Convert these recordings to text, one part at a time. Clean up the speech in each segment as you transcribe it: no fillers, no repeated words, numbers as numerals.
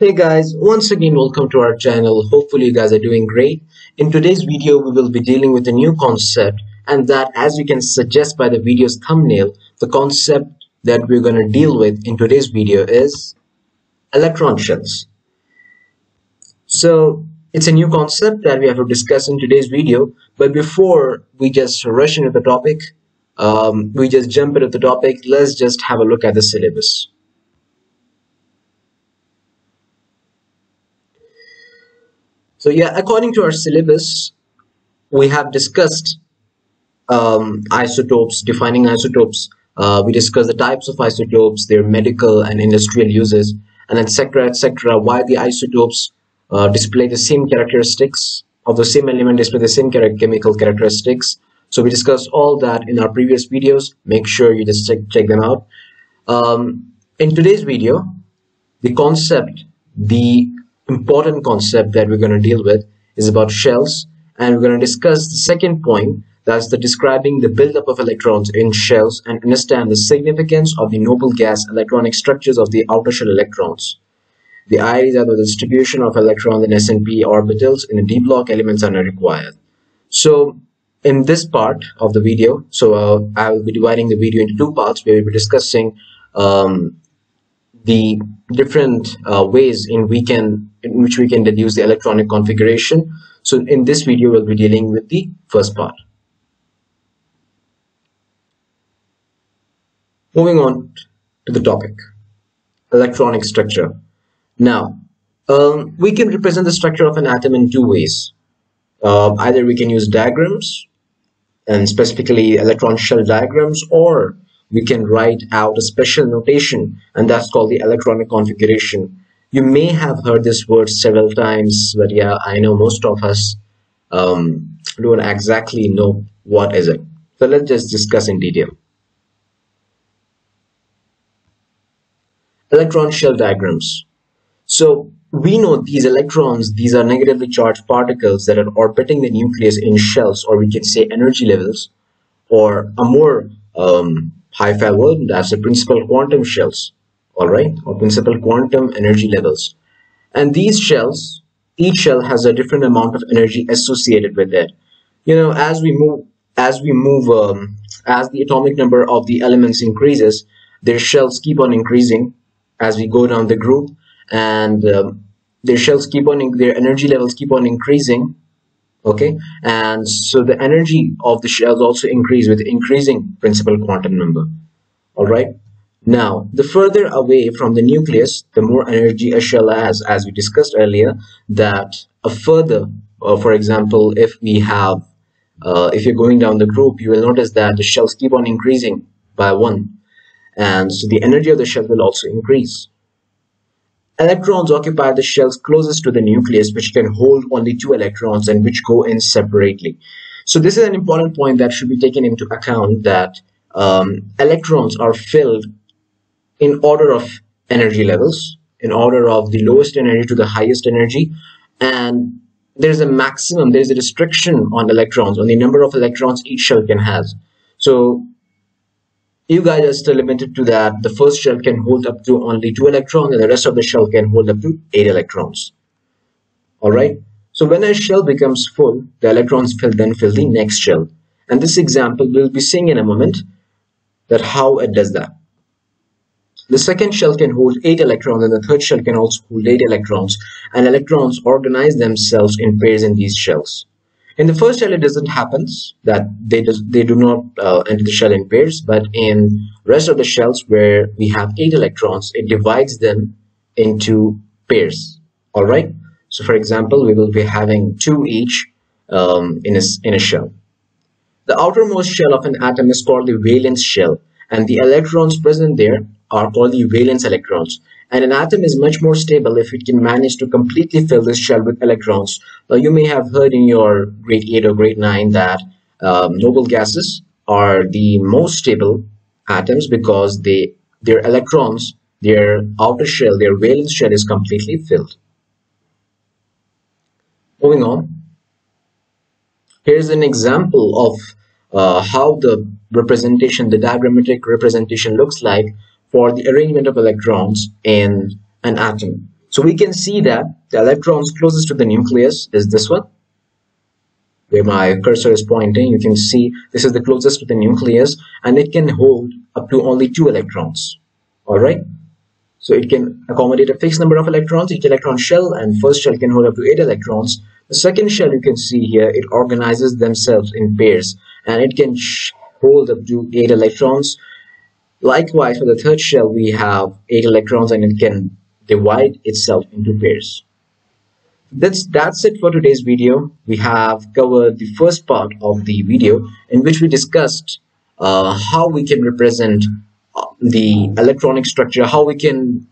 Hey guys, once again welcome to our channel. Hopefully you guys are doing great. In today's video we will be dealing with a new concept, and that, as you can suggest by the video's thumbnail, the concept that we're going to deal with in today's video is electron shells. So it's a new concept that we have to discuss in today's video, but before we just rush into the topic, let's just have a look at the syllabus. So yeah, according to our syllabus, we have discussed isotopes, defining isotopes. We discussed the types of isotopes, their medical and industrial uses, and etc., why the isotopes display the same characteristics, of the same element display the same chemical characteristics. So we discussed all that in our previous videos. Make sure you just check them out. In today's video, the important concept that we're going to deal with is about shells, and we're going to discuss the second point, that's describing the buildup of electrons in shells and understand the significance of the noble gas electronic structures of the outer shell electrons. The IIDs are the distribution of electrons in s and p orbitals in a d block. Elements are not required. So in this part of the video, I will be dividing the video into two parts where we'll be discussing the different ways in which we can deduce the electronic configuration. So in this video we'll be dealing with the first part. Moving on to the topic, electronic structure. Now we can represent the structure of an atom in two ways. Either we can use diagrams, and specifically electron shell diagrams, or we can write out a special notation, and that's called the electronic configuration. You may have heard this word several times, but yeah, I know most of us don't exactly know what is it. So let's just discuss in detail. Electron shell diagrams. So we know these electrons, these are negatively charged particles that are orbiting the nucleus in shells, or we can say energy levels, or a more high-five word, that's the principal quantum shells, alright, or principal quantum energy levels. And these shells, each shell has a different amount of energy associated with it. You know, as the atomic number of the elements increases, their shells keep on increasing as we go down the group, and their energy levels keep on increasing. Okay, and so the energy of the shells also increase with increasing principal quantum number. All right, now the further away from the nucleus, the more energy a shell has, as we discussed earlier, that a further for example, if you're going down the group, you will notice that the shells keep on increasing by one, and so the energy of the shell will also increase. Electrons occupy the shells closest to the nucleus, which can hold only two electrons and which go in separately. So this is an important point that should be taken into account, that electrons are filled in order of energy levels, in order of the lowest energy to the highest energy, and there's a restriction on electrons, on the number of electrons each shell can have. So you guys are still limited to that. The first shell can hold up to only two electrons, and the rest of the shell can hold up to 8 electrons. Alright, so when a shell becomes full, the electrons then fill the next shell. And this example we'll be seeing in a moment, that how it does that. The second shell can hold 8 electrons, and the third shell can also hold 8 electrons, and electrons organize themselves in pairs in these shells. In the first shell, it doesn't happen that they do not enter the shell in pairs, but in rest of the shells where we have 8 electrons, it divides them into pairs. All right, so for example, we will be having 2 each in a shell. The outermost shell of an atom is called the valence shell, and the electrons present there are called the valence electrons. And an atom is much more stable if it can manage to completely fill this shell with electrons. Now you may have heard in your grade 8 or grade 9 that noble gases are the most stable atoms because their electrons, their outer shell, their valence shell is completely filled. Moving on, here's an example of how the diagrammatic representation looks like for the arrangement of electrons in an atom. So we can see that the electrons closest to the nucleus is this one, where my cursor is pointing. You can see this is the closest to the nucleus, and it can hold up to only 2 electrons. All right, so it can accommodate a fixed number of electrons. Each electron shell and first shell can hold up to 8 electrons. The second shell, you can see here, it organizes themselves in pairs, and it can hold up to 8 electrons. Likewise, for the third shell, we have 8 electrons, and it can divide itself into pairs. That's it for today's video. We have covered the first part of the video, in which we discussed how we can represent the electronic structure, how we can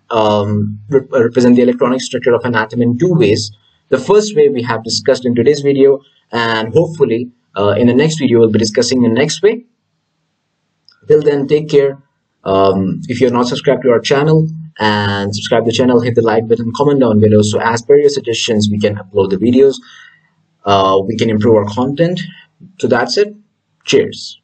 represent the electronic structure of an atom in 2 ways. The first way we have discussed in today's video, and hopefully in the next video we'll be discussing the next way. Till then, take care. If you're not subscribed to our channel, and subscribe to the channel, hit the like button, comment down below, so as per your suggestions we can upload the videos, we can improve our content. So that's it. Cheers.